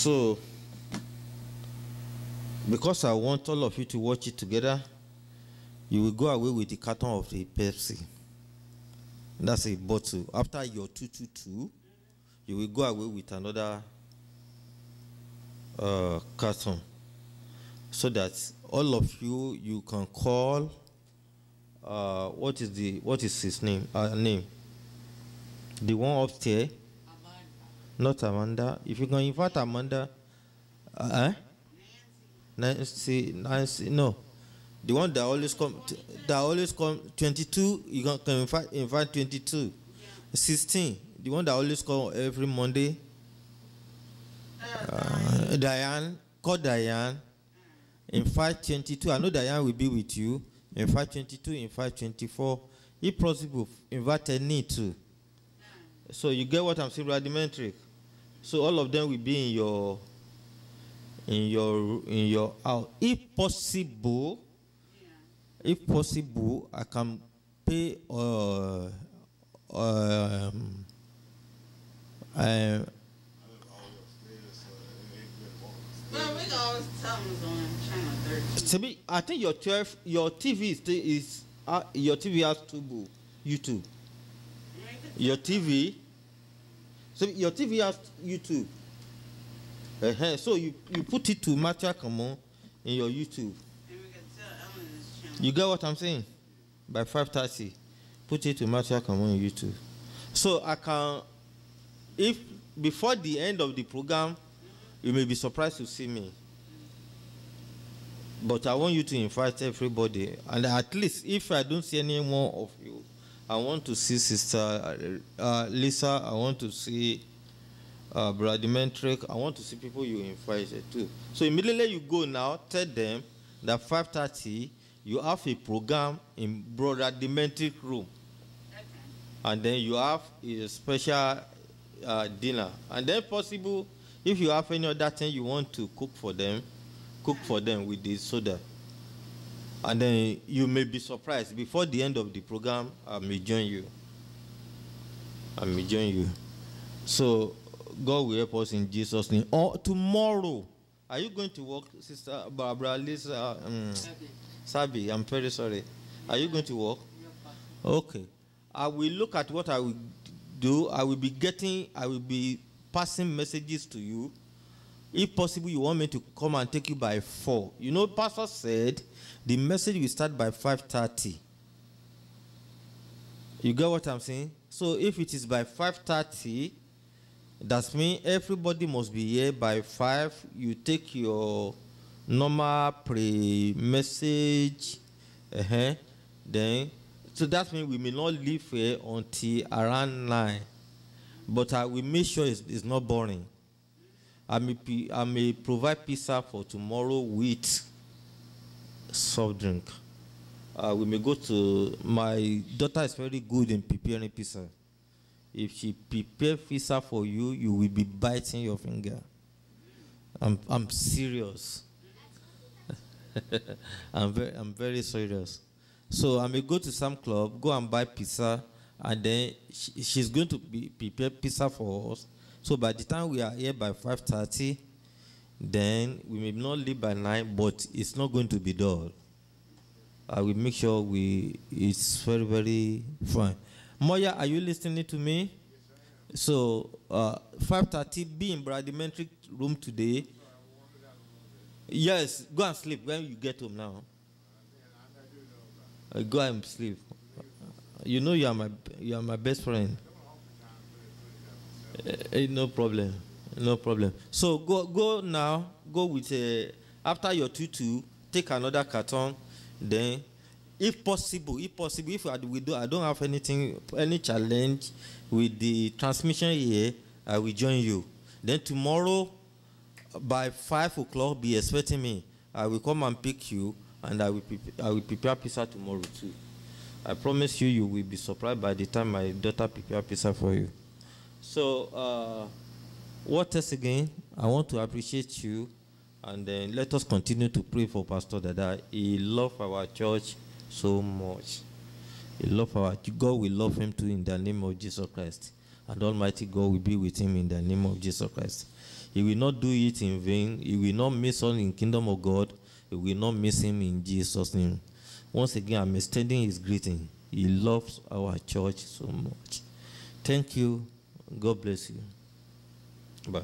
So, because I want all of you to watch it together, you will go away with the carton of the Pepsi. That's a bottle. After your 222, you will go away with another carton. So that all of you, you can call, what is his name? Name? The one upstairs? Amanda. Not Amanda. If you can invite Amanda, Nancy, no. The one that always come, 22, you can invite 22. Yeah. 16, the one that always come every Monday. Diane, call Diane. In 522, I know Diane will be with you. In 522, in 524, if possible, invite any two. So you get what I'm saying, Bradimentric. So all of them will be in your house. If possible, I can pay I think your TV is your TV has two YouTube. Your TV has YouTube. So you put it to Matthew Akanmu in your YouTube. You get what I'm saying? By 5:30, put it to Matthew Akanmu in YouTube. So I can, if before the end of the program, you may be surprised to see me. But I want you to invite everybody. And at least if I don't see any more of you, I want to see Sister Lisa. I want to see Bradimentric. I want to see people you invited too. So immediately you go now, tell them that 5:30, you have a program in Bradimentric room. Okay. And then you have a special dinner. And then possible, if you have any other thing you want to cook for them, with the soda. And then you may be surprised. Before the end of the program, I may join you. So God will help us in Jesus' name. Oh, tomorrow, are you going to work, Sister Barbara, Lisa, Sabi? I'm very sorry. Are you going to work? Okay. I will look at what I will do. I will be passing messages to you. If possible, you want me to come and take you by 4. You know, Pastor said the message will start by 5:30. You get what I'm saying? So if it is by 5:30, that means everybody must be here by 5. You take your normal pre-message. Then, so that means we may not leave here until around 9. But I will make sure it's not boring. I may provide pizza for tomorrow with soft drink. We may go to, my daughter is very good in preparing pizza. If she prepares pizza for you, you will be biting your finger. I'm serious. I'm very serious. So I may go to some club, go and buy pizza, and then she's going to prepare pizza for us. So by the time we are here by 5:30, then we may not leave by 9, but it's not going to be dull. I will make sure it's very, very fine. Moya, are you listening to me? Yes, I am. So 5:30, be in Bradimentric room today. So yes, go and sleep when you get home now. Go and sleep. You know you are my best friend. No problem, no problem. So go now. Go with after your 2:2, take another carton. Then, if possible, if I don't have any challenge with the transmission here, I will join you. Then tomorrow, by 5 o'clock, be expecting me. I will come and pick you, and I will prepare pizza tomorrow too. I promise you, you will be surprised by the time my daughter prepares pizza for you. So, what else again? I want to appreciate you, and then let us continue to pray for Pastor Dada. He loves our church so much. God will love him too in the name of Jesus Christ. and Almighty God will be with him in the name of Jesus Christ. He will not do it in vain. He will not miss all in the kingdom of God. He will not miss him in Jesus' name. Once again, I'm extending his greeting. He loves our church so much. Thank you. God bless you. Bye.